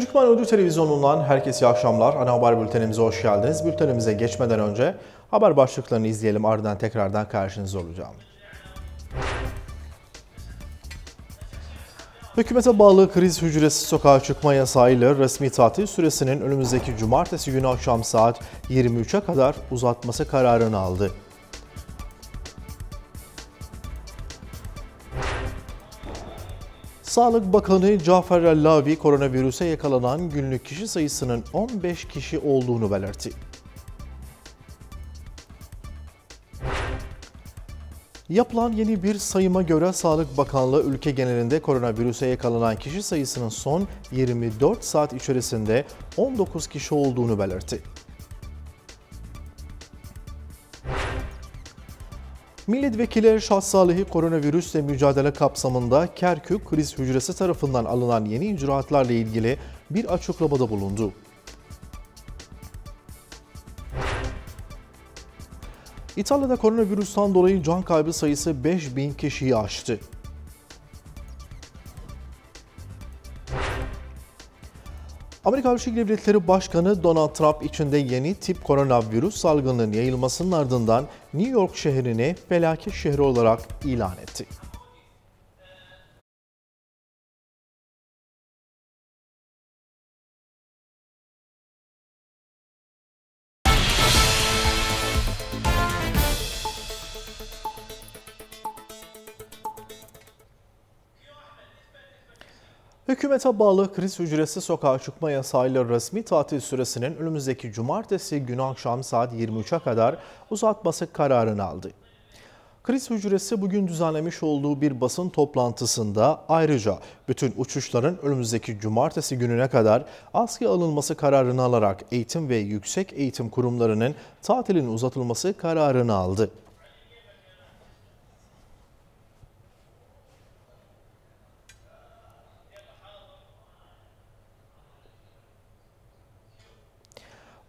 Türkmeneli Televizyonu'ndan herkese iyi akşamlar. Ana Haber Bültenimize hoş geldiniz. Bültenimize geçmeden önce haber başlıklarını izleyelim, ardından tekrardan karşınızda olacağım. Hükümete bağlı kriz hücresi sokağa çıkma yasağıyla resmi tatil süresinin önümüzdeki cumartesi günü akşam saat 23'e kadar uzatması kararını aldı. Sağlık Bakanı Cafer Allavi, koronavirüse yakalanan günlük kişi sayısının 15 kişi olduğunu belirtti. Yapılan yeni bir sayıma göre Sağlık Bakanlığı ülke genelinde koronavirüse yakalanan kişi sayısının son 24 saat içerisinde 19 kişi olduğunu belirtti. Milletvekili Şah Salih'i koronavirüsle mücadele kapsamında Kerkük kriz hücresi tarafından alınan yeni icraatlarla ilgili bir açıklamada bulundu. İtalya'da koronavirüsten dolayı can kaybı sayısı 5000 kişiyi aştı. Amerika Birleşik Devletleri Başkanı Donald Trump içinde yeni tip koronavirüs salgınının yayılmasının ardından New York şehrini felaket şehri olarak ilan etti. Hükümete bağlı kriz hücresi sokağa çıkma yasağıyla resmi tatil süresinin önümüzdeki cumartesi günü akşam saat 23'e kadar uzatması kararını aldı. Kriz hücresi bugün düzenlemiş olduğu bir basın toplantısında ayrıca bütün uçuşların önümüzdeki cumartesi gününe kadar askıya alınması kararını alarak eğitim ve yüksek eğitim kurumlarının tatilin uzatılması kararını aldı.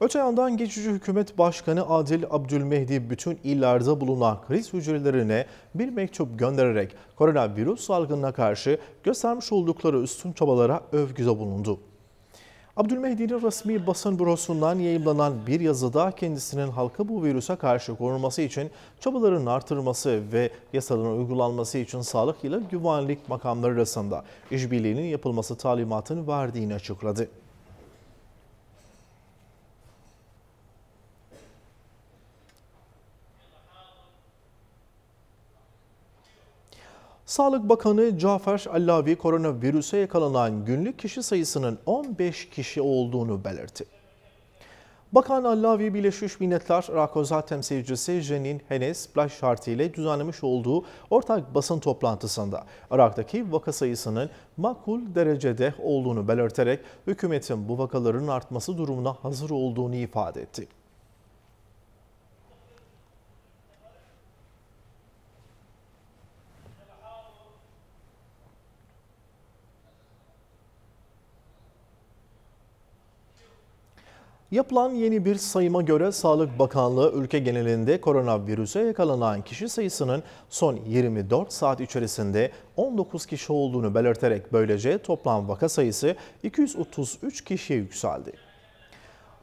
Öte yandan geçici hükümet başkanı Adil Abdülmehdi bütün illerde bulunan kriz hücrelerine bir mektup göndererek koronavirüs salgınına karşı göstermiş oldukları üstün çabalara övgüde bulundu. Abdülmehdi'nin resmi basın bürosundan yayımlanan bir yazıda kendisinin halkı bu virüse karşı korunması için çabaların artırılması ve yasaların uygulanması için sağlık ile güvenlik makamları arasında işbirliğinin yapılması talimatını verdiğini açıkladı. Sağlık Bakanı Cafer Allavi, koronavirüse yakalanan günlük kişi sayısının 15 kişi olduğunu belirtti. Bakan Allavi, Birleşmiş Milletler Irak Özel Temsilcisi Jenin Henes Blay şartıyla düzenlemiş olduğu ortak basın toplantısında Irak'taki vaka sayısının makul derecede olduğunu belirterek hükümetin bu vakaların artması durumuna hazır olduğunu ifade etti. Yapılan yeni bir sayıma göre Sağlık Bakanlığı ülke genelinde koronavirüse yakalanan kişi sayısının son 24 saat içerisinde 19 kişi olduğunu belirterek böylece toplam vaka sayısı 233 kişiye yükseldi.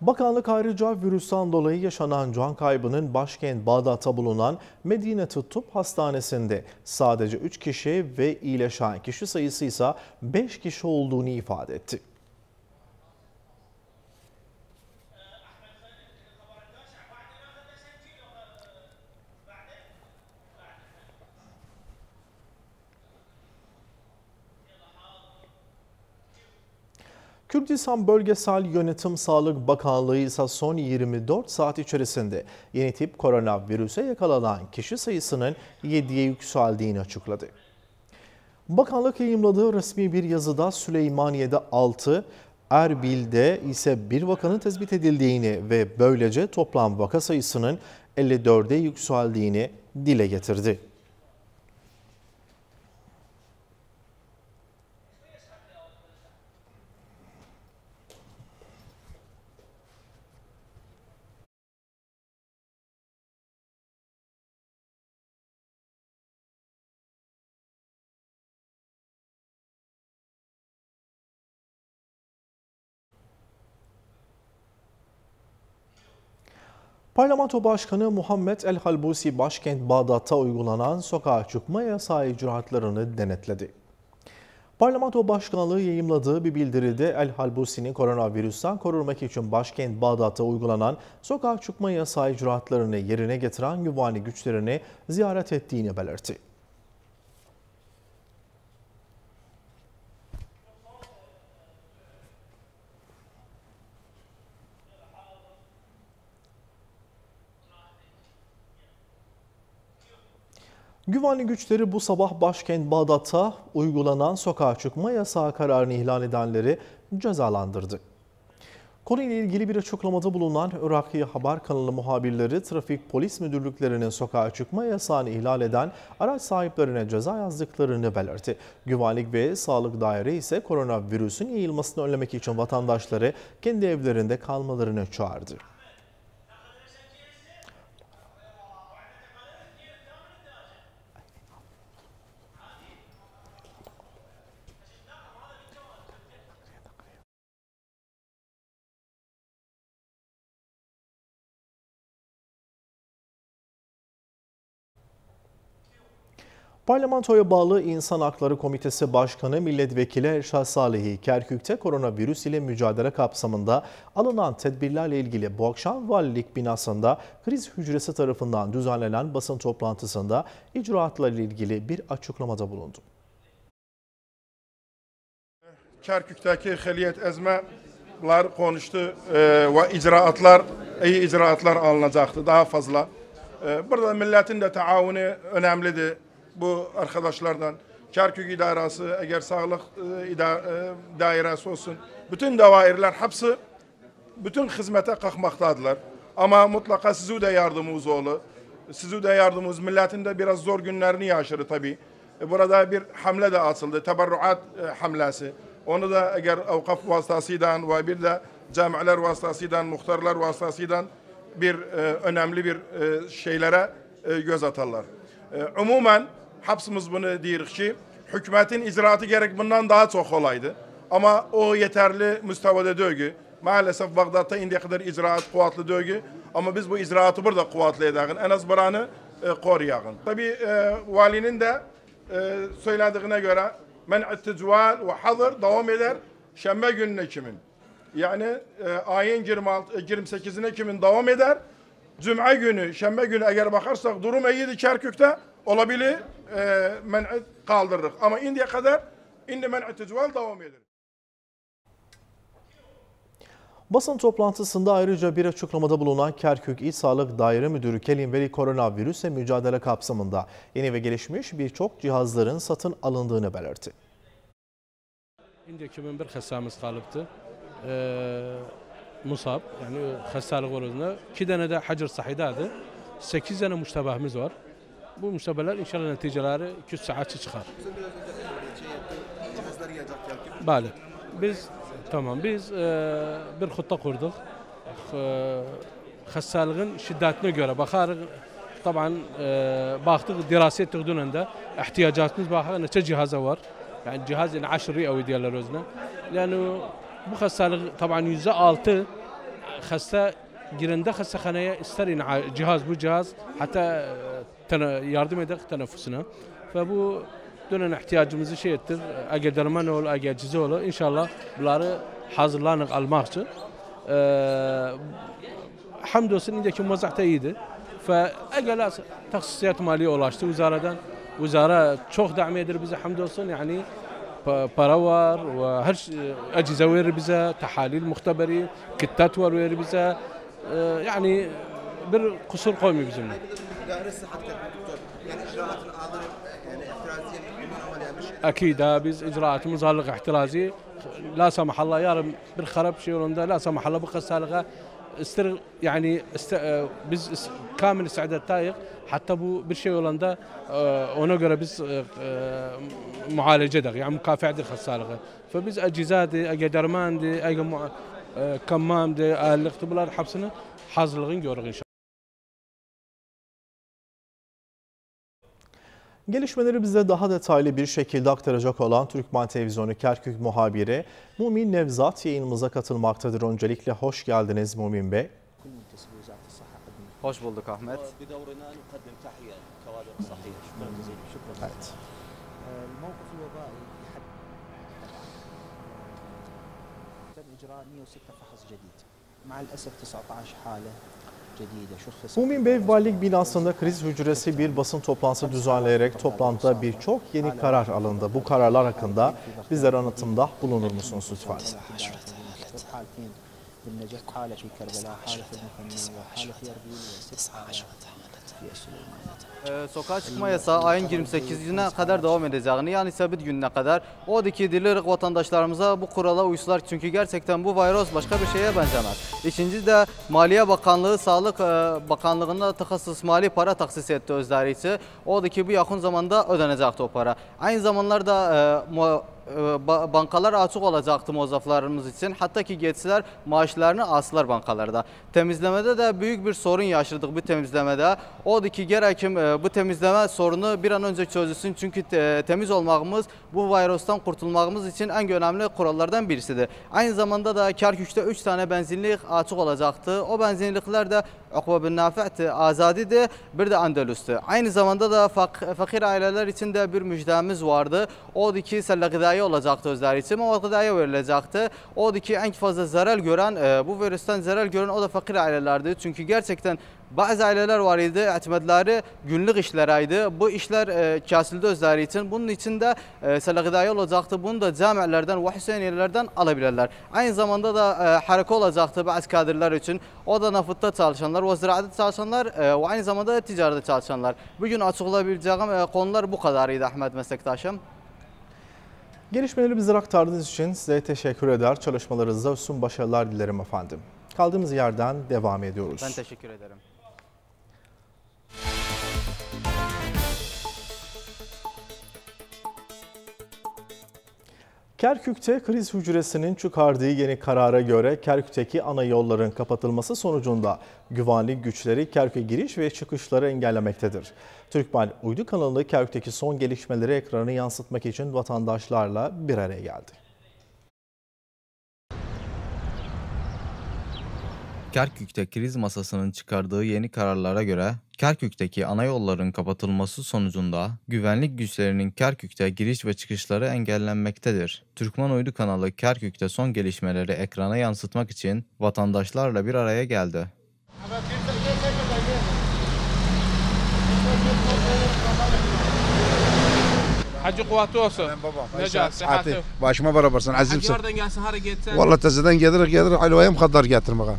Bakanlık ayrıca virüsten dolayı yaşanan can kaybının başkent Bağdat'ta bulunan Medine-i Tıp Hastanesi'nde sadece 3 kişi ve iyileşen kişi sayısı ise 5 kişi olduğunu ifade etti. Kürdistan Bölgesel Yönetim Sağlık Bakanlığı ise son 24 saat içerisinde yeni tip koronavirüse yakalanan kişi sayısının 7'ye yükseldiğini açıkladı. Bakanlık yayımladığı resmi bir yazıda Süleymaniye'de 6, Erbil'de ise bir vakanın tespit edildiğini ve böylece toplam vaka sayısının 54'e yükseldiğini dile getirdi. Parlamento Başkanı Muhammed El-Halbusi başkent Bağdat'ta uygulanan sokağa çıkma yasağı icraatlarını denetledi. Parlamento Başkanlığı yayımladığı bir bildiride El-Halbusi'nin koronavirüsten korunmak için başkent Bağdat'ta uygulanan sokağa çıkma yasağı icraatlarını yerine getiren güvenlik güçlerini ziyaret ettiğini belirtti. Güvenlik güçleri bu sabah başkent Bağdat'ta uygulanan sokağa çıkma yasağı kararını ihlal edenleri cezalandırdı. Konuyla ilgili bir açıklamada bulunan Iraklı haber kanalı muhabirleri trafik polis müdürlüklerinin sokağa çıkma yasağını ihlal eden araç sahiplerine ceza yazdıklarını belirtti. Güvenlik ve Sağlık Daire ise koronavirüsün yayılmasını önlemek için vatandaşları kendi evlerinde kalmalarını çağırdı. Parlamentoya bağlı İnsan Hakları Komitesi Başkanı Milletvekili Şah Salih, Kerkük'te koronavirüs ile mücadele kapsamında alınan tedbirlerle ilgili bu akşam valilik binasında kriz hücresi tarafından düzenlenen basın toplantısında icraatlarla ilgili bir açıklamada bulundu. Kerkük'teki heliyet ezmeler konuştu ve icraatlar, iyi icraatlar alınacaktı daha fazla. Burada milletin de taavunu önemlidir. Bu arkadaşlardan, Kerkük İdarası, eğer Sağlık Dairesi olsun, bütün davairler hepsi bütün hizmete kalkmaktadılar. Ama mutlaka sizi de yardımımız olur. Sizi de yardımımız, milletin de biraz zor günlerini yaşarı tabii. Burada bir hamle de atıldı, teberruat hamlesi. Onu da eğer avkaf vasıtasıyla ve bir de camiler vasıtasıyla, muhtarlar vasıtasıyla bir önemli bir şeylere göz atarlar. Umumen hapsımız bunu diyoruz ki hükümetin icraatı gerek bundan daha çok kolaydı. Ama o yeterli müstevede dögü. Maalesef Bağdat'ta indiye kadar icraat kuvvetli dögü. Ama biz bu icraatı burada kuvvetli edelim. En az buranı koruyalım. Tabii valinin de söylediğine göre men'at ticval ve hazır devam eder. Şembe gününe kimin? Yani ayın 28'ine kimin devam eder? Cuma günü, şembe günü eğer bakarsak durum iyiydi Kerkük'te olabilir kaldırdık. Ama indiye kadar indi men'i ticval devam edilir. Basın toplantısında ayrıca bir açıklamada bulunan Kerkük İl Sağlık Daire Müdürü Kelim Veli koronavirüse mücadele kapsamında yeni ve gelişmiş birçok cihazların satın alındığını belirtti. İndiye kimin bir hastamız kalıptı. Musab, yani hastalık olduğunda 2 tane de hacır sahidadır. 8 tane müştebahımız var. Bu müştebeler inşallah neticeleri 200 saatçı çıkar. Böyle. Biz bir hutta kurduk. Hastalığın şiddetine göre bakarız. Tabii baktık, dirasi ettik dünende. İhtiyacımız var. Neçe cihaza var. Yani cihazın 10 evi diyorlar özüne. Yani bu hastalık tabii %6 hasta girende hastahaneye ister cihaz bu cihaz hatta yardım eder teneffüsüne. Ve bu dönem ihtiyacımızı şey ettir. Eğer derman olur, eğer cize olur inşallah bunları hazırlanıp almak için. Hamdolsun indeki mazahta iyiydi. Ve eğer taksisiyat maliye ulaştı vüzaradan. Vüzara çok devam eder bize hamdolsun yani. Para var ve her acize verir bize, tahalil muhteberi, kittat verir bize. Yani bir kusur koymuyor bizimle. Akide biz icraatımız hazırlık ihtirazi. La samahallah yarım bir harap şey yolunda, la samahallah bu hastalığa yani biz kamil istidadlıyız. Hatta bu bir şey yolunda ona göre biz muhalece ederiz, yani mükafe ederiz hastalığı. Ve biz acizade, ege dermande, ege kammamde, ahlilik tıblar hepsini hazırlığını görürüz inşallah. Gelişmeleri bize daha detaylı bir şekilde aktaracak olan Türkmen Televizyonu Kerkük muhabiri Mümin Nevzat yayınımıza katılmaktadır. Öncelikle hoş geldiniz Mümin Bey. Hoş bulduk Ahmet. Evet. Mumin Bey valilik binasında kriz hücresi bir basın toplantısı düzenleyerek toplantıda birçok yeni karar alındı. Bu kararlar hakkında bizler anlatımda bulunur musunuz lütfen? Sokağa çıkma yasağı ayın 28'ine kadar devam edeceğini, yani sabit gününe kadar. O da ki dilerik vatandaşlarımıza bu kurala uysular, çünkü gerçekten bu virüs başka bir şeye benzemez. İkinci de Maliye Bakanlığı, Sağlık Bakanlığı'nda takasız mali para taksis etti özleri için. O da ki bu yakın zamanda ödenecekti o para. Aynı zamanlarda bankalar açık olacaktı muzaflarımız için. Hatta ki geçtiler maaşlarını aslar bankalarda. Temizlemede de büyük bir sorun yaşadık bu temizlemede. Odur ki gerekim bu temizleme sorunu bir an önce çözülsün. Çünkü temiz olmamız bu virüsten kurtulmamız için en önemli kurallardan birisidir. Aynı zamanda da Kerkük'te 3 tane benzinlik açık olacaktı. O benzinlikler de Ukbe-bin Nafi'ti, Azadi'di, bir de Andalüs'tü. Aynı zamanda da fakir aileler için de bir müjdemiz vardı. Odur ki selle gıdayı olacaktı özleri için. O gıdaya verilecekti. O da ki en fazla zarar gören, bu virüsten zarar gören o da fakir ailelerdi. Çünkü gerçekten bazı aileler var idi, etmedileri günlük işleriydi. Bu işler kesildi özleri için. Bunun için de selle gıdaya olacaktı. Bunu da camilerden ve Hüseyiniyelerden alabilirler. Aynı zamanda da harika olacaktı bazı kadirler için. O da nafıtta çalışanlar, ve ziraatı çalışanlar ve aynı zamanda ticarede çalışanlar. Bugün açıklayabileceğim konular bu kadarıydı Ahmet meslektaşım. Gelişmeleri bize aktardığınız için size teşekkür eder. Çalışmalarınızda üstün başarılar dilerim efendim. Kaldığımız yerden devam ediyoruz. Ben teşekkür ederim. Kerkük'te kriz hücresinin çıkardığı yeni karara göre Kerkük'teki ana yolların kapatılması sonucunda güvenlik güçleri Kerkük'e giriş ve çıkışları engellemektedir. Türkmen Uydu kanalı Kerkük'teki son gelişmeleri ekranı yansıtmak için vatandaşlarla bir araya geldi. Kerkük'te kriz masasının çıkardığı yeni kararlara göre Kerkük'teki ana yolların kapatılması sonucunda güvenlik güçlerinin Kerkük'te giriş ve çıkışları engellenmektedir. Türkmen Uydu kanalı Kerkük'te son gelişmeleri ekrana yansıtmak için vatandaşlarla bir araya geldi. Hacı kuvveti olsun. Ben babam. Necati, sıhhati. Başıma barabarsın, azimsin. Hacı oradan gelsin, hara gitsen. Valla tezeden gelir, alvayım kadar getirmeye.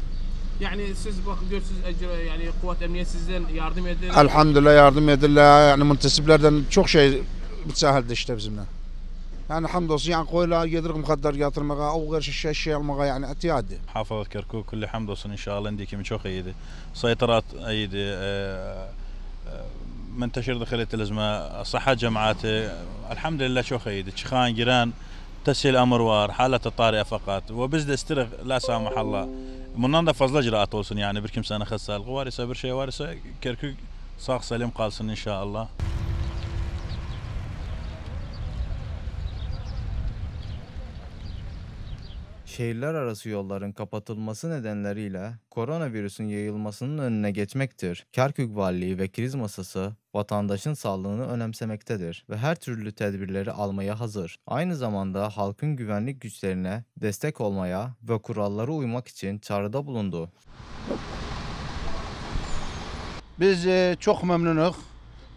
Yani siz bakıyorsunuz yani kuvvet emniyet sizden yardım edilir. Elhamdülillah yardım edilir. Yani müntesiplerden çok şey müsaade işte bizimle. Yani hamdolsun yani koyla gelir kadar getirmeye, o kadar şey almaya yani ihtiyacı. Hafız Kerkük kulli hamdolsun inşallah indikimi çok iyiydi. Saytarat iyiydi. منتشر داخل الأزمة صحة جماعته الحمد لله شو خيدي شخان جيران تسهيل أمروار حالة طارئة فقط وبزد استرق لا سامح الله مننظر فضل جراء طولسن يعني بركم سنة خسال وارسة برشي وارسة كركوك صاغ سليم قالسن إن شاء الله. Şehirler arası yolların kapatılması nedenleriyle koronavirüsün yayılmasının önüne geçmektir. Kerkük Valiliği ve kriz masası vatandaşın sağlığını önemsemektedir ve her türlü tedbirleri almaya hazır. Aynı zamanda halkın güvenlik güçlerine destek olmaya ve kurallara uymak için çağrıda bulundu. Biz çok memnunuz.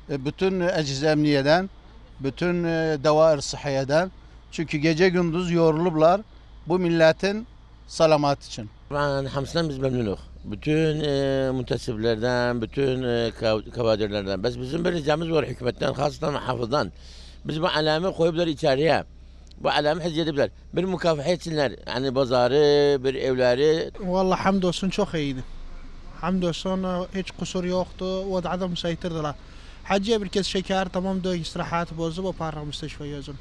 Bütün ecz emniyeden, bütün davair sıhhiyeden. Çünkü gece gündüz yorulublar. Bu milletin salamat için. Ben hamsından biz memnunuz. Bütün müntesiplerden, bütün kavadirlerden. Bizim bir ricamız var hükümetten, hasılan hafızdan. Biz bu alemi koyuplar içeriye. Bu alemi hizmetler. Bir mükafat etsinler. Yani pazarı, bir evleri. Vallahi hamdolsun çok iyiydi. Hamdolsun hiç kusur yoktu. Vaziyette müsaitirdiler. Hacıya bir kez şeker tamam da istirahat bozdu. Bu para müsteşfaya yazın.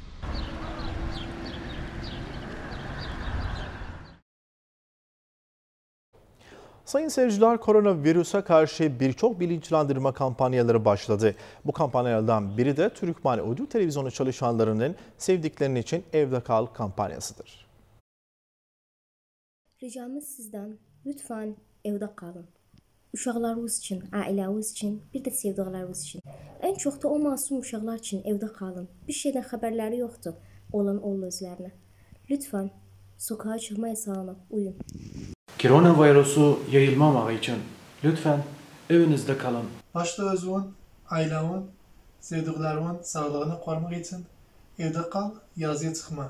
Sayın seyirciler, koronavirüse karşı birçok bilinçlendirme kampanyaları başladı. Bu kampanyalardan biri de Türkmen Uydu Televizyonu çalışanlarının sevdiklerinin için evde kal kampanyasıdır. Ricamız sizden, lütfen evde kalın. Uşaqlarımız üçün, ailəmiz üçün, bir də sevdiklərimiz üçün. Ən çox da o masum uşaqlar üçün evdə qalın. Bir şeydən xəbərləri yoxdur. Olan özlərinə. Lütfen sokağa çıxma yasağına uyun. Koronavirusu yayılmamak için lütfen evinizde kalın. Başta özünün, ailenin, sevdiklerinin sağlığını korumak için evde kal, yazıya çıkma.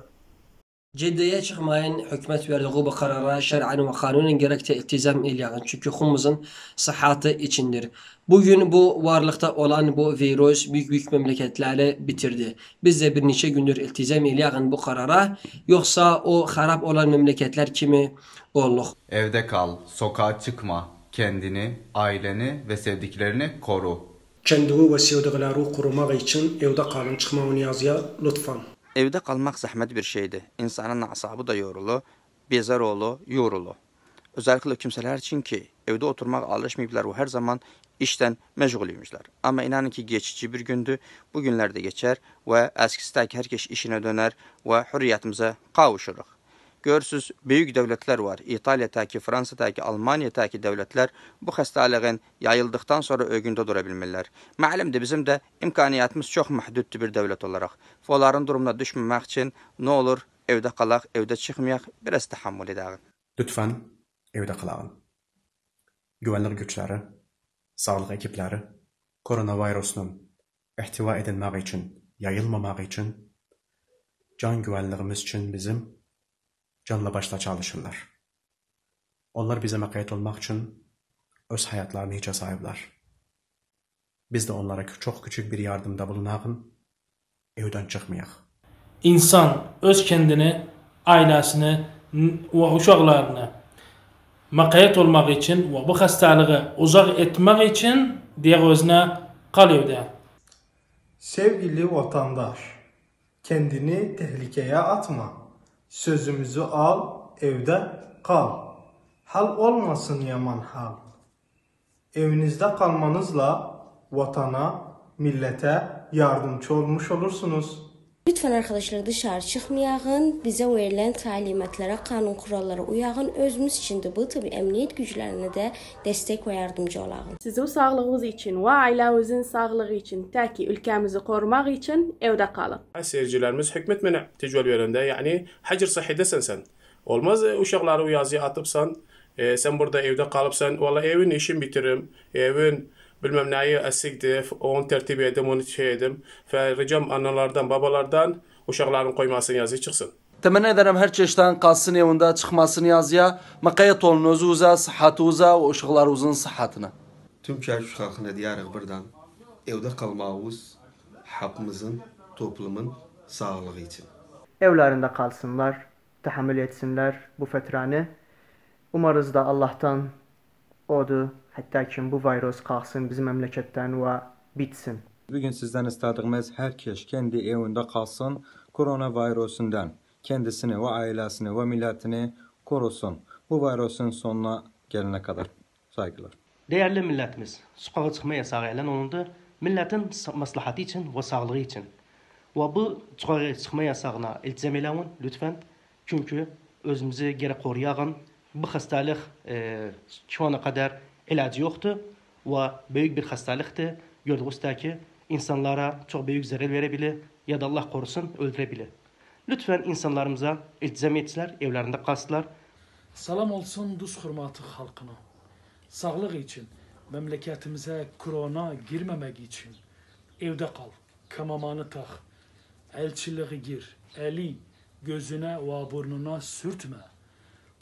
Ciddeye çıkmayın, hükümet verdiği bu karara şer'an ve kanunun gerektiği iltizam ilanın. Çünkü kumumuzun sıhhati içindir. Bugün bu varlıkta olan bu virüs büyük memleketleri bitirdi. Biz de bir neçe gündür iltizam ilanın bu karara. Yoksa o harap olan memleketler kimi olduk. Evde kal, sokağa çıkma, kendini, aileni ve sevdiklerini koru. Kendini ve sevdiklerini korumak için evde kalın, çıkmayın yazıya lütfen. Evde kalmak zahmet bir şeydi. İnsanın asabı da yorulu, bezar oğlu, yorulu. Özellikle kimseler için ki evde oturmak alışmayıplar ve her zaman işten meşgulüymüşler. Ama inanın ki geçici bir gündü, bu günlerde geçer ve eskistaki herkes işine döner ve hürriyetimize kavuşuruz. Görürsüz, büyük devletler var. İtalya'daki, Fransa'daki, Almanya'daki devletler bu hastalığın yayıldıktan sonra ögünde durabilmeler. Malum de bizim de imkaniyatımız çok mahdutlu bir devlet olarak. Onların durumuna düşmemek için ne olur evde kalak, evde çıkmayak, biraz tahammül edelim. Lütfen evde kalalım. Güvenlik güçleri, sağlık ekipleri, koronavirusunun ihtiva edilmek için, yayılmamak için, can güvenliğimiz için bizim canla başla çalışırlar. Onlar bize mekayet olmak için öz hayatlarını hiçe sahipler. Biz de onlara çok küçük bir yardımda bulunalım, evden çıkmayak. İnsan öz kendini, ailesini ve uşaklarını mekayet olmak için ve bu hastalığı uzak etmek için diğer özüne kal evde. Sevgili vatandaş, kendini tehlikeye atma. Sözümüzü al, evde kal. Hal olmasın yaman hal. Evinizde kalmanızla vatana, millete yardımcı olmuş olursunuz. Lütfen arkadaşlar dışarı çıkmayağın, bize verilen talimatlere, kanun kurallara uyağın. Özümüz için de bu tabi emniyet güçlerine de destek ve yardımcı olağın. Sizin sağlığınız için ve ailenizin sağlığı için, ta ki ülkemizi korumak için evde kalın. Seyircilerimiz hükmet mene tecrübe yönünde, yani hacir sahidesen sen. Olmaz uşakları uyazıya atıpsan, sen burada evde kalıpsan, valla evin işini bitiririm, evin... Bilmem neyi esikdi, onu tertip edim, onu şey edim. Ricam analardan, babalardan uşakların koymasını yazıya çıksın. Temenni ederim her çeşitten kalsın evinde, çıkmasını yazıya. Makayet olun özünüze, sıhhatınıza ve uşaklarınızın sıhhatine. Tüm çarşı halkına diyerek buradan evde kalmağımız hakkımızın, toplumun sağlığı için. Evlerinde kalsınlar, tahammül etsinler bu fetrani. Umarız da Allah'tan odur. Hatta ki bu virüs kalsın bizim memleketten ve bitsin. Bugün sizden istediğimiz herkes kendi evinde kalsın, koronavirüsünden kendisini ve ailesini ve milletini korusun. Bu virüsün sonuna gelene kadar. Saygılar. Değerli milletimiz, sokağa çıkma yasağı ilan olundu. Milletin maslahatı için ve sağlığı için. Ve bu sokağa çıkma yasağına iltizam edin lütfen. Çünkü özümüzü geri koruyalım. Bu hastalık şu ana kadar ilacı yoktu ve büyük bir hastalıktı. Gördüğünüzde ki insanlara çok büyük zarar verebilir ya da Allah korusun öldürebilir. Lütfen insanlarımıza iltizam etsinler, evlerinde kalsınlar. Salam olsun düz hürmatı halkına. Sağlık için, memleketimize korona girmemek için evde kal, kamamanı tak, elçiliğe gir, eli gözüne ve burnuna sürtme.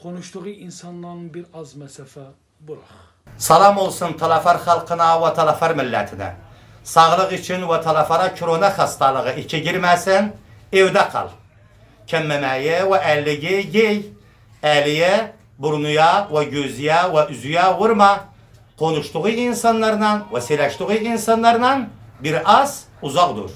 Konuştuğu insanların bir az mesafe bırak. Salam olsun Talafar halkına ve Talafar milletine. Sağlık için ve Talafara korona hastalığı içi girmesin, evde kal. Kemmemeyi ve elliği giy. Eliye, burnuya ve gözüye ve üzüye vurma. Konuştuğu insanlarla ve sileştiği insanlarla biraz uzak dur.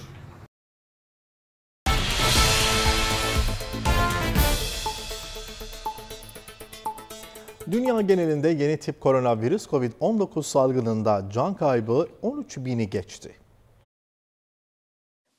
Dünya genelinde yeni tip koronavirüs COVID-19 salgınında can kaybı 13.000'i geçti.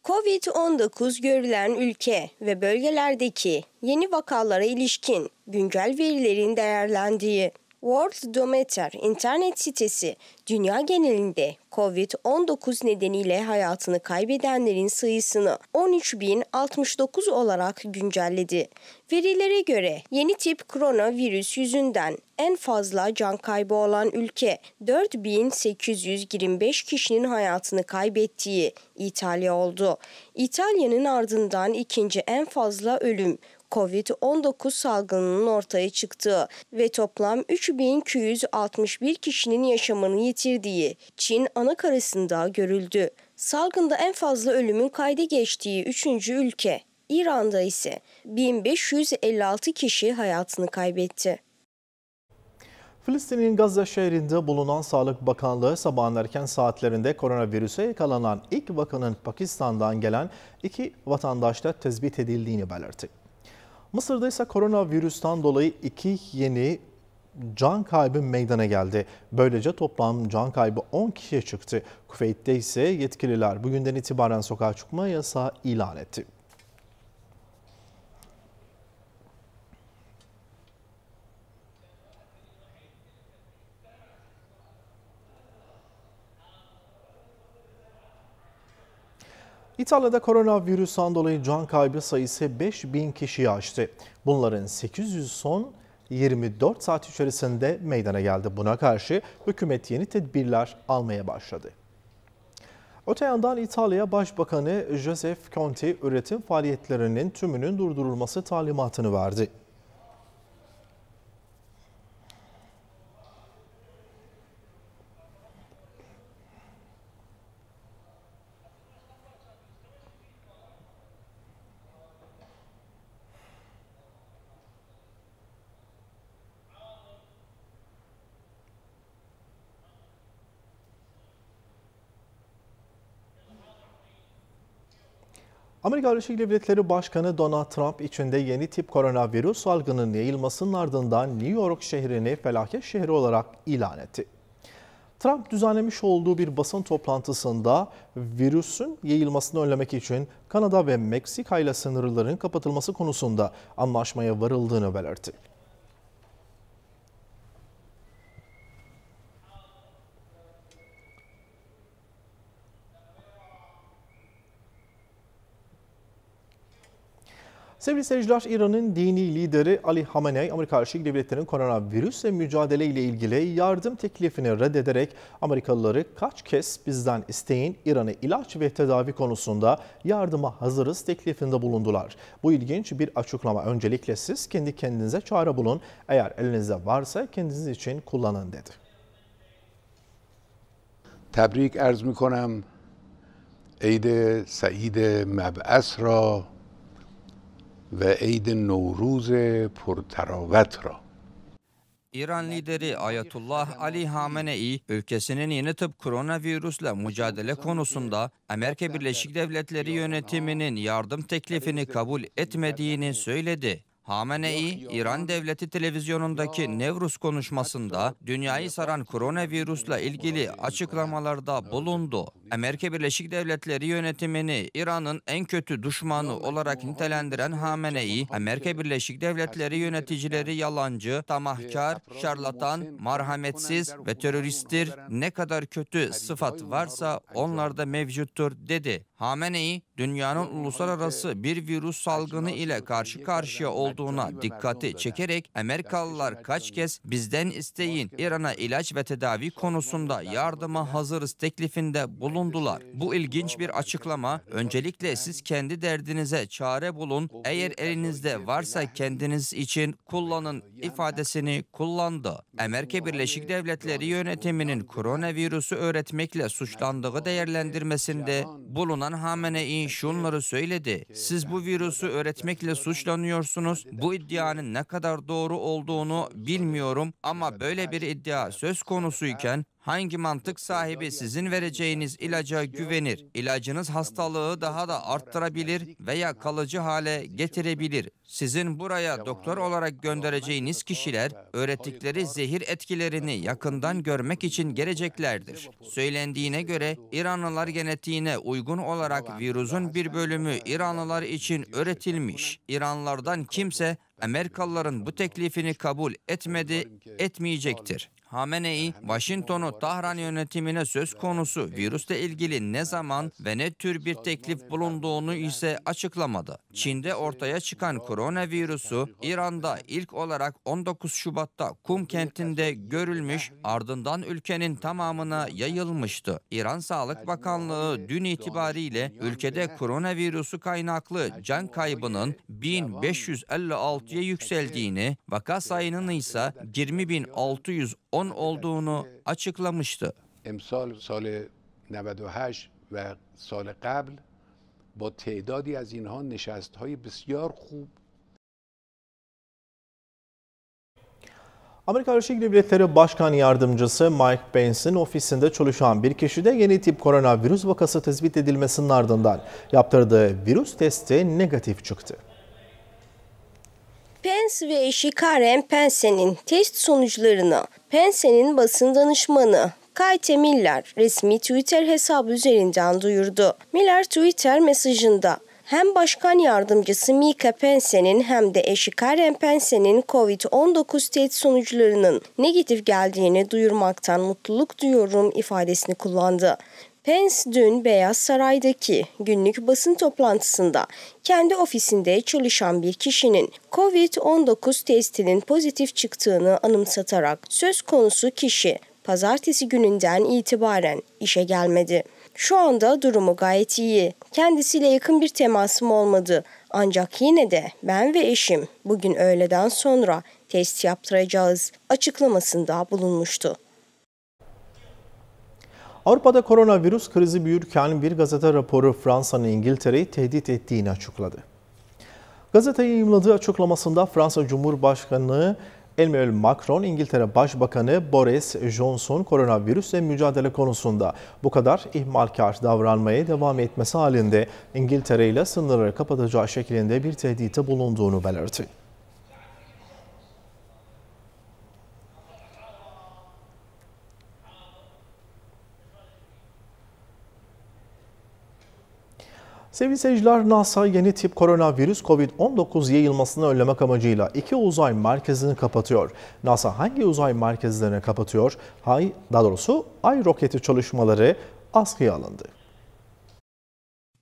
COVID-19 görülen ülke ve bölgelerdeki yeni vakalara ilişkin güncel verilerin değerlendiği Worldometer internet sitesi, dünya genelinde COVID-19 nedeniyle hayatını kaybedenlerin sayısını 13.069 olarak güncelledi. Verilere göre yeni tip koronavirüs yüzünden en fazla can kaybı olan ülke 4.825 kişinin hayatını kaybettiği İtalya oldu. İtalya'nın ardından ikinci en fazla ölüm COVID-19 salgınının ortaya çıktığı ve toplam 3261 kişinin yaşamını yitirdiği Çin ana karasında görüldü. Salgında en fazla ölümün kayda geçtiği 3. ülke İran'da ise 1556 kişi hayatını kaybetti. Filistin'in Gazze şehrinde bulunan Sağlık Bakanlığı sabahın erken saatlerinde koronavirüse yakalanan ilk vakanın Pakistan'dan gelen 2 vatandaşta tespit edildiğini belirtti. Mısır'da ise koronavirüsten dolayı 2 yeni can kaybı meydana geldi. Böylece toplam can kaybı 10 kişiye çıktı. Kuveyt'te ise yetkililer bugünden itibaren sokağa çıkma yasağı ilan etti. İtalya'da koronavirüsten dolayı can kaybı sayısı 5000 kişiyi aştı. Bunların 800 son 24 saat içerisinde meydana geldi. Buna karşı hükümet yeni tedbirler almaya başladı. Öte yandan İtalya Başbakanı Giuseppe Conte üretim faaliyetlerinin tümünün durdurulması talimatını verdi. Amerika Birleşik Devletleri Başkanı Donald Trump içinde yeni tip koronavirüs salgının yayılmasının ardından New York şehrini felaket şehri olarak ilan etti. Trump düzenlemiş olduğu bir basın toplantısında virüsün yayılmasını önlemek için Kanada ve Meksika ile sınırların kapatılması konusunda anlaşmaya varıldığını belirtti. Sevgili seyirciler, İran'ın dini lideri Ali Hamenei, Amerika Birleşik Devletleri'nin koronavirüsle mücadele ile ilgili yardım teklifini reddederek Amerikalıları kaç kez bizden isteyin, İran'a ilaç ve tedavi konusunda yardıma hazırız teklifinde bulundular. Bu ilginç bir açıklama. Öncelikle siz kendi kendinize çare bulun, eğer elinizde varsa kendiniz için kullanın dedi. Tebrik arz mikonam. Eid-i Said-i Meb'as ra ve Eid Nevruz purtaravet ra. İran lideri Ayetullah Ali Hamenei, ülkesinin yeni tıp koronavirüsle mücadele konusunda Amerika Birleşik Devletleri yönetiminin yardım teklifini kabul etmediğini söyledi. Hamenei, İran Devleti Televizyonu'ndaki Nevruz konuşmasında dünyayı saran koronavirüsle ilgili açıklamalarda bulundu. Amerika Birleşik Devletleri yönetimini İran'ın en kötü düşmanı olarak nitelendiren Hamenei, Amerika Birleşik Devletleri yöneticileri yalancı, tamahkar, şarlatan, merhametsiz ve teröristtir. Ne kadar kötü sıfat varsa onlarda mevcuttur dedi. Hamenei, dünyanın uluslararası bir virüs salgını ile karşı karşıya olduğuna dikkati çekerek Amerikalılar kaç kez bizden isteyin, İran'a ilaç ve tedavi konusunda yardıma hazırız teklifinde bulundular. Bu ilginç bir açıklama. Öncelikle siz kendi derdinize çare bulun, eğer elinizde varsa kendiniz için kullanın ifadesini kullandı. Amerika Birleşik Devletleri yönetiminin koronavirüsü öğretmekle suçlandığı değerlendirmesinde bulunan Hamenei şunları söyledi. Siz bu virüsü öğretmekle suçlanıyorsunuz. Bu iddianın ne kadar doğru olduğunu bilmiyorum ama böyle bir iddia söz konusuyken hangi mantık sahibi sizin vereceğiniz ilaca güvenir? İlacınız hastalığı daha da arttırabilir veya kalıcı hale getirebilir. Sizin buraya doktor olarak göndereceğiniz kişiler öğrettikleri zehir etkilerini yakından görmek için geleceklerdir. Söylendiğine göre İranlılar genetiğine uygun olarak virüsün bir bölümü İranlılar için öğretilmiş. İranlılardan kimse Amerikalıların bu teklifini kabul etmeyecektir. Hamenei, Washington'u Tahran yönetimine söz konusu virüsle ilgili ne zaman ve ne tür bir teklif bulunduğunu ise açıklamadı. Çin'de ortaya çıkan koronavirüsü İran'da ilk olarak 19 Şubat'ta Kum kentinde görülmüş, ardından ülkenin tamamına yayılmıştı. İran Sağlık Bakanlığı dün itibariyle ülkede koronavirüsü kaynaklı can kaybının 1556'ya yükseldiğini, vaka sayının ise 20.610 olduğunu açıklamıştı. Amerika Birleşik Devletleri Başkan Yardımcısı Mike Pence'in ofisinde çalışan bir kişide yeni tip koronavirüs vakası tespit edilmesinin ardından yaptırdığı virüs testi negatif çıktı. Pence ve eşi Karen Pence'nin test sonuçlarını Pence'nin basın danışmanı Kate Miller resmi Twitter hesabı üzerinden duyurdu. Miller Twitter mesajında hem Başkan Yardımcısı Mika Pence'nin hem de eşi Karen Pence'nin COVID-19 test sonuçlarının negatif geldiğini duyurmaktan mutluluk duyuyorum ifadesini kullandı. Pence dün Beyaz Saray'daki günlük basın toplantısında kendi ofisinde çalışan bir kişinin COVID-19 testinin pozitif çıktığını anımsatarak söz konusu kişi pazartesi gününden itibaren işe gelmedi. Şu anda durumu gayet iyi. Kendisiyle yakın bir temasım olmadı. Ancak yine de ben ve eşim bugün öğleden sonra test yaptıracağız açıklamasında bulunmuştu. Avrupa'da koronavirüs krizi büyürken bir gazete raporu Fransa'nın İngiltere'yi tehdit ettiğini açıkladı. Gazeteye yayımladığı açıklamasında Fransa Cumhurbaşkanı Emmanuel Macron, İngiltere Başbakanı Boris Johnson koronavirüsle mücadele konusunda bu kadar ihmalkar davranmaya devam etmesi halinde İngiltere ile sınırları kapatacağı şeklinde bir tehditte bulunduğunu belirtti. Sevgili seyirciler, NASA yeni tip koronavirüs COVID-19 yayılmasını önlemek amacıyla 2 uzay merkezini kapatıyor. NASA hangi uzay merkezlerini kapatıyor? Ay roketi çalışmaları askıya alındı.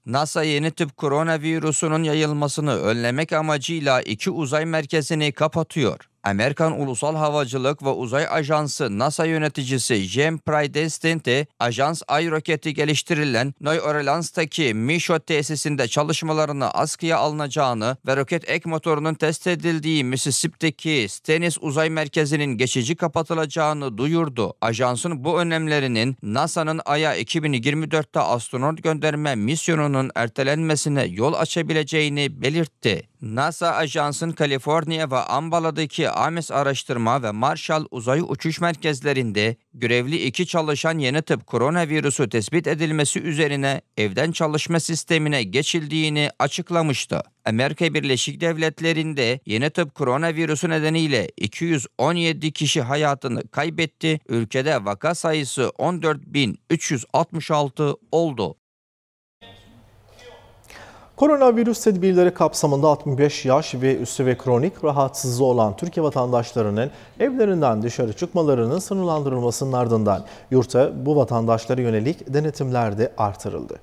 NASA yeni tip koronavirüsünün yayılmasını önlemek amacıyla 2 uzay merkezini kapatıyor. Amerikan Ulusal Havacılık ve Uzay Ajansı NASA yöneticisi Jim Bridenstine, ajans Ay roketi geliştirilen New Orleans'taki Michaud tesisinde çalışmalarını askıya alınacağını ve roket ek motorunun test edildiği Mississippi'deki Stennis Uzay Merkezi'nin geçici kapatılacağını duyurdu. Ajansın bu önlemlerinin NASA'nın Ay'a 2024'te astronot gönderme misyonunun ertelenmesine yol açabileceğini belirtti. NASA, ajansın Kaliforniya ve Ambala'daki Ames Araştırma ve Marshall Uzay Uçuş Merkezlerinde görevli 2 çalışan yeni tip koronavirüsü tespit edilmesi üzerine evden çalışma sistemine geçildiğini açıklamıştı. Amerika Birleşik Devletleri'nde yeni tip koronavirüsü nedeniyle 217 kişi hayatını kaybetti. Ülkede vaka sayısı 14.366 oldu. Koronavirüs tedbirleri kapsamında 65 yaş ve üstü ve kronik rahatsızlığı olan Türkiye vatandaşlarının evlerinden dışarı çıkmalarının sınırlandırılmasının ardından yurtta bu vatandaşlara yönelik denetimler de artırıldı.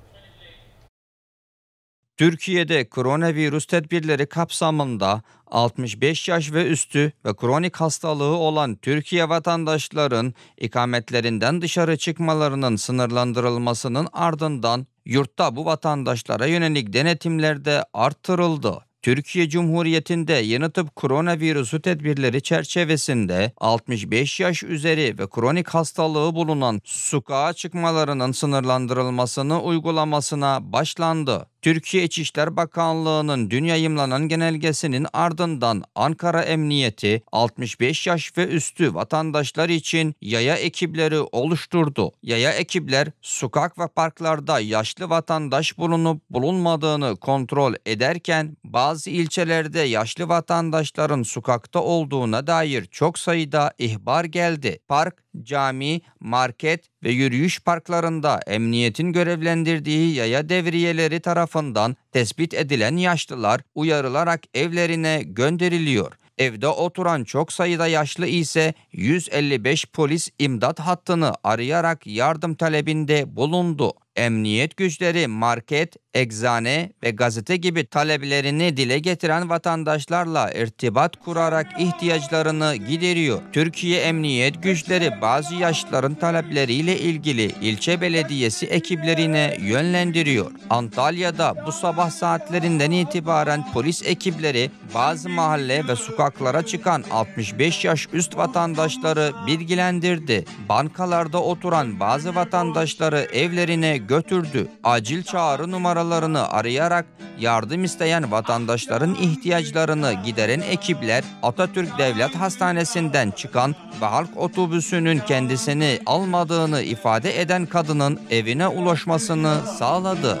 Türkiye'de koronavirüs tedbirleri kapsamında 65 yaş ve üstü ve kronik hastalığı olan Türkiye vatandaşların ikametlerinden dışarı çıkmalarının sınırlandırılmasının ardından yurtta bu vatandaşlara yönelik denetimler de artırıldı. Türkiye Cumhuriyeti'nde yeni tip koronavirüsü tedbirleri çerçevesinde 65 yaş üzeri ve kronik hastalığı bulunan sokağa çıkmalarının sınırlandırılmasını uygulamasına başlandı. Türkiye İçişleri Bakanlığı'nın dün yayımlanan genelgesinin ardından Ankara Emniyeti 65 yaş ve üstü vatandaşlar için yaya ekipleri oluşturdu. Yaya ekipler sokak ve parklarda yaşlı vatandaş bulunup bulunmadığını kontrol ederken bazı ilçelerde yaşlı vatandaşların sokakta olduğuna dair çok sayıda ihbar geldi. Park cami, market ve yürüyüş parklarında emniyetin görevlendirdiği yaya devriyeleri tarafından tespit edilen yaşlılar uyarılarak evlerine gönderiliyor. Evde oturan çok sayıda yaşlı ise 155 polis imdat hattını arayarak yardım talebinde bulundu. Emniyet güçleri market, eczane ve gazete gibi taleplerini dile getiren vatandaşlarla irtibat kurarak ihtiyaçlarını gideriyor. Türkiye Emniyet Güçleri bazı yaşlıların talepleriyle ilgili ilçe belediyesi ekiplerine yönlendiriyor. Antalya'da bu sabah saatlerinden itibaren polis ekipleri bazı mahalle ve sokaklara çıkan 65 yaş üst vatandaşları bilgilendirdi. Bankalarda oturan bazı vatandaşları evlerine götürdü. Acil çağrı numaralarını arayarak yardım isteyen vatandaşların ihtiyaçlarını gideren ekipler Atatürk Devlet Hastanesi'nden çıkan ve halk otobüsünün kendisini almadığını ifade eden kadının evine ulaşmasını sağladı.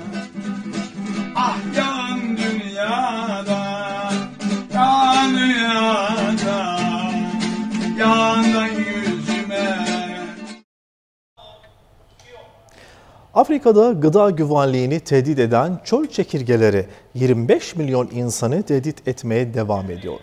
Ah yan dünyada, yan dünyada, yandan yüzüme. Afrika'da gıda güvenliğini tehdit eden çöl çekirgeleri 25 milyon insanı tehdit etmeye devam ediyor.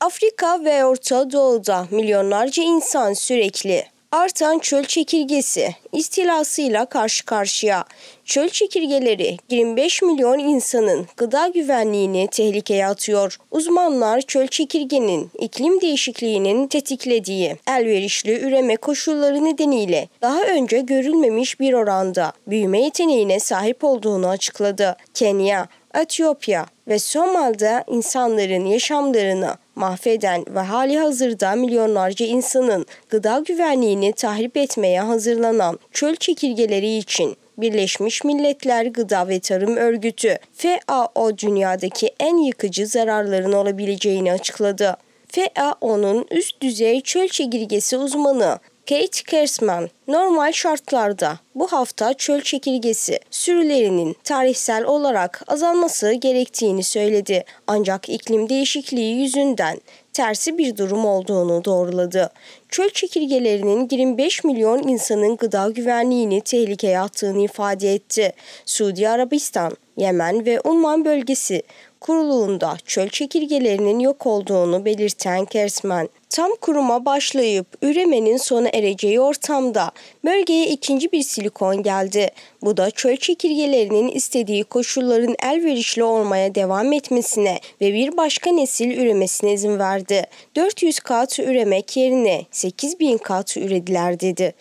Afrika ve Orta Doğu'da milyonlarca insan sürekli artan çöl çekirgesi istilasıyla karşı karşıya. Çöl çekirgeleri 25 milyon insanın gıda güvenliğini tehlikeye atıyor. Uzmanlar çöl çekirgenin iklim değişikliğinin tetiklediği elverişli üreme koşulları nedeniyle daha önce görülmemiş bir oranda büyüme yeteneğine sahip olduğunu açıkladı. Kenya, Etiyopya ve Somali'de insanların yaşamlarını mahveden ve hali hazırda milyonlarca insanın gıda güvenliğini tahrip etmeye hazırlanan çöl çekirgeleri için Birleşmiş Milletler Gıda ve Tarım Örgütü FAO dünyadaki en yıkıcı zararların olabileceğini açıkladı. FAO'nun üst düzey çöl çekirgesi uzmanı Kate Kersman, normal şartlarda bu hafta çöl çekirgesi sürülerinin tarihsel olarak azalması gerektiğini söyledi. Ancak iklim değişikliği yüzünden tersi bir durum olduğunu doğruladı. Çöl çekirgelerinin 25 milyon insanın gıda güvenliğini tehlikeye attığını ifade etti. Suudi Arabistan, Yemen ve Umman bölgesi kuruluğunda çöl çekirgelerinin yok olduğunu belirten Kersman, tam kuruma başlayıp üremenin sona ereceği ortamda bölgeye ikinci bir silikon geldi. Bu da çöl çekirgelerinin istediği koşulların elverişli olmaya devam etmesine ve bir başka nesil üremesine izin verdi. 400 kat üremek yerine 8000 kat ürediler dedi.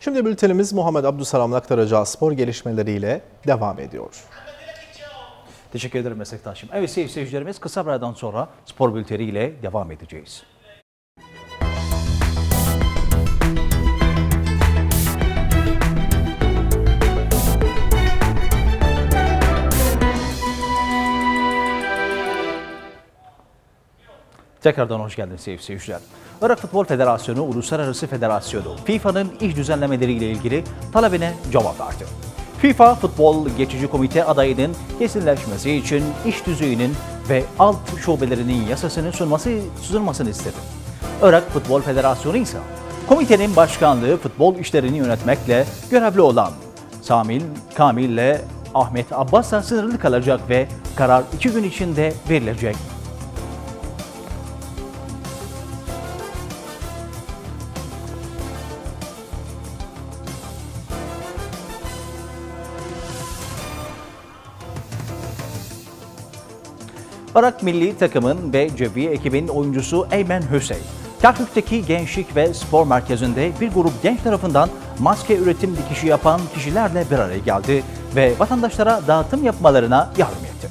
Şimdi bültenimiz Muhammed Abdusalam'la aktaracağı spor gelişmeleriyle devam ediyor. Teşekkür ederim meslektaşım. Evet sevgili seyircilerimiz, kısa bir aradan sonra spor bülteniyle devam edeceğiz. Tekrardan hoş geldiniz sevgili seyirciler. Irak Futbol Federasyonu, Uluslararası Federasyonu, FIFA'nın iş düzenlemeleriyle ilgili talebine cevap verdi. FIFA, Futbol Geçici Komite adayının kesinleşmesi için iş düzeyinin ve alt şubelerinin yasasını sunulmasını istedi. Irak Futbol Federasyonu ise, komitenin başkanlığı futbol işlerini yönetmekle görevli olan Samil Kamil ile Ahmet Abbas'la sınırlı kalacak ve karar 2 gün içinde verilecek. Irak milli takımın ve Ceviye ekibinin oyuncusu Eymen Hüseyin, Kerkük'teki Gençlik ve Spor Merkezi'nde bir grup genç tarafından maske üretim dikişi yapan kişilerle bir araya geldi ve vatandaşlara dağıtım yapmalarına yardım etti.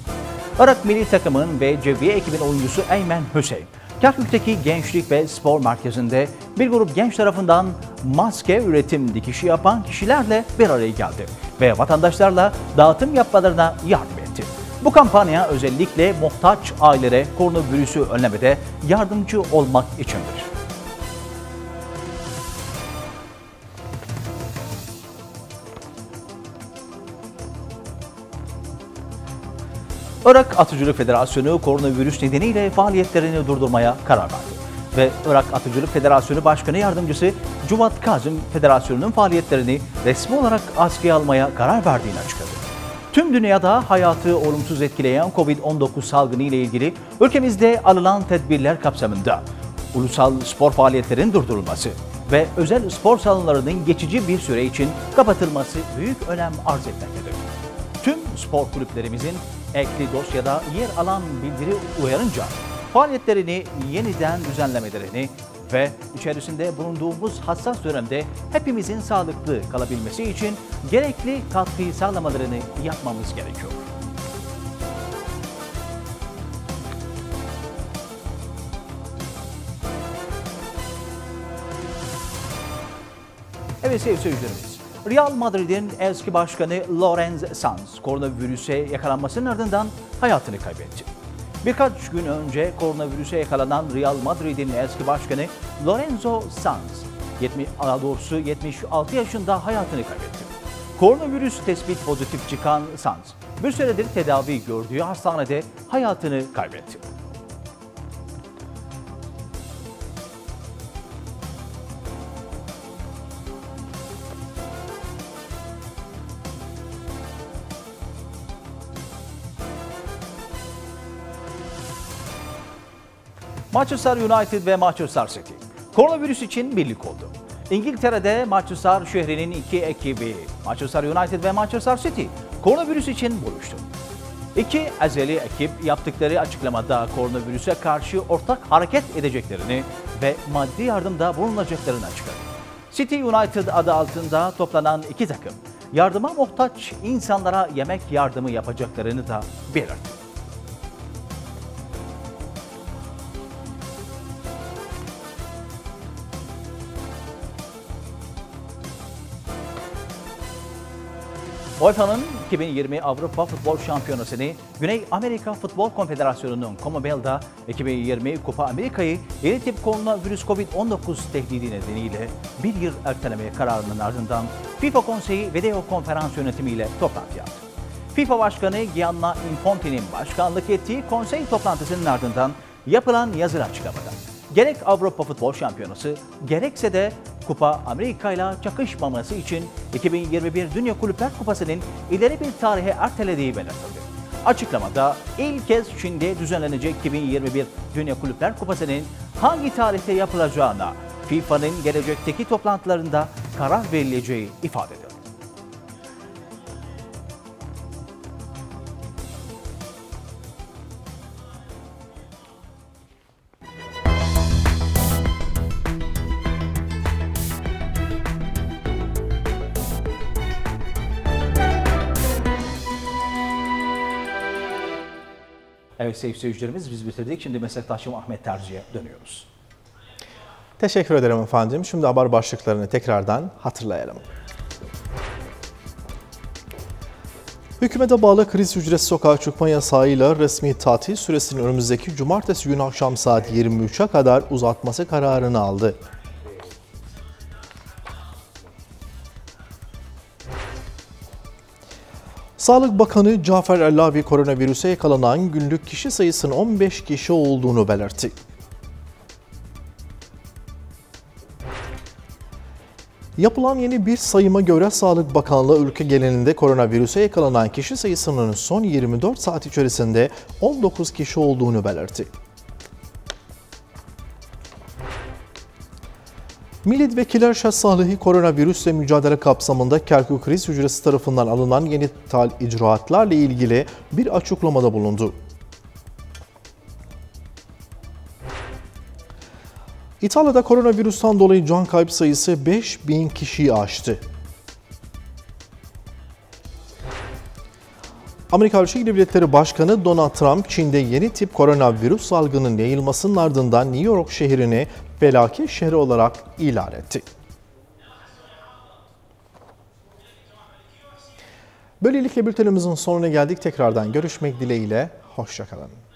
Irak milli takımın ve Ceviye ekibinin oyuncusu Eymen Hüseyin, Kerkük'teki Gençlik ve Spor Merkezi'nde bir grup genç tarafından maske üretim dikişi yapan kişilerle bir araya geldi ve vatandaşlarla dağıtım yapmalarına yardım etti. Bu kampanya özellikle muhtaç ailelere koronavirüsü önlemede yardımcı olmak içindir. Irak Atıcılık Federasyonu koronavirüs nedeniyle faaliyetlerini durdurmaya karar verdi. Ve Irak Atıcılık Federasyonu Başkanı Yardımcısı Cuvat Kazım, federasyonun faaliyetlerini resmi olarak askıya almaya karar verdiğini açıkladı. Tüm dünyada hayatı olumsuz etkileyen Covid-19 salgını ile ilgili ülkemizde alınan tedbirler kapsamında ulusal spor faaliyetlerin durdurulması ve özel spor salonlarının geçici bir süre için kapatılması büyük önem arz etmektedir. Tüm spor kulüplerimizin ekli dosyada yer alan bildiri uyarınca faaliyetlerini yeniden düzenlemelerini ve içerisinde bulunduğumuz hassas dönemde hepimizin sağlıklı kalabilmesi için gerekli katkıyı sağlamalarını yapmamız gerekiyor. Evet sevgili seyircilerimiz, Real Madrid'in eski başkanı Lorenzo Sanz koronavirüse yakalanmasının ardından hayatını kaybetti. Birkaç gün önce koronavirüse yakalanan Real Madrid'in eski başkanı Lorenzo Sanz, 76 yaşında hayatını kaybetti. Koronavirüs tespit pozitif çıkan Sanz, bir süredir tedavi gördüğü hastanede hayatını kaybetti. Manchester United ve Manchester City koronavirüs için birlik oldu. İngiltere'de Manchester şehrinin iki ekibi Manchester United ve Manchester City koronavirüs için buluştu. İki ezeli ekip yaptıkları açıklamada koronavirüse karşı ortak hareket edeceklerini ve maddi yardımda bulunacaklarını açıkladı. City United adı altında toplanan iki takım yardıma muhtaç insanlara yemek yardımı yapacaklarını da belirtti. UEFA'nın 2020 Avrupa Futbol Şampiyonası'nı Güney Amerika Futbol Konfederasyonu'nun CONMEBOL'da 2020 Kupa Amerika'yı yeni tip koronavirüs Covid-19 tehdidi nedeniyle bir yıl ertelemeye kararının ardından FIFA Konseyi video konferans yönetimiyle toplantı yaptı. FIFA Başkanı Gianna Infanti'nin başkanlık ettiği konsey toplantısının ardından yapılan yazılı açıklamada gerek Avrupa Futbol Şampiyonası gerekse de Kupa Amerika ile çakışmaması için 2021 Dünya Kulüpler Kupası'nın ileri bir tarihe ertelediği belirtildi. Açıklamada ilk kez Çin'de düzenlenecek 2021 Dünya Kulüpler Kupası'nın hangi tarihte yapılacağına FIFA'nın gelecekteki toplantılarında karar verileceği ifade edildi. Evet sevgili seyircilerimiz, biz bitirdik. Şimdi meslektaşım Ahmet Terzi'ye dönüyoruz. Teşekkür ederim efendim. Şimdi haber başlıklarını tekrardan hatırlayalım. Hükümete bağlı kriz hücresi sokağa çıkma yasağıyla resmi tatil süresini önümüzdeki cumartesi günü akşam saat 23'e kadar uzatması kararını aldı. Sağlık Bakanı Cafer Allavi koronavirüse yakalanan günlük kişi sayısının 15 kişi olduğunu belirtti. Yapılan yeni bir sayıma göre Sağlık Bakanlığı ülke genelinde koronavirüse yakalanan kişi sayısının son 24 saat içerisinde 19 kişi olduğunu belirtti. Milletvekiller Şah Salih koronavirüsle mücadele kapsamında Kerkük Kriz Hücresi tarafından alınan yeni icraatlarla ilgili bir açıklamada bulundu. İtalya'da koronavirüsten dolayı can kaybı sayısı 5000 kişiyi aştı. Amerika Birleşik Devletleri Başkanı Donald Trump, Çin'de yeni tip koronavirüs salgının yayılmasının ardından New York şehrini felaket şehri olarak ilan etti. Böylelikle bültenimizin sonuna geldik. Tekrardan görüşmek dileğiyle, hoşça kalın.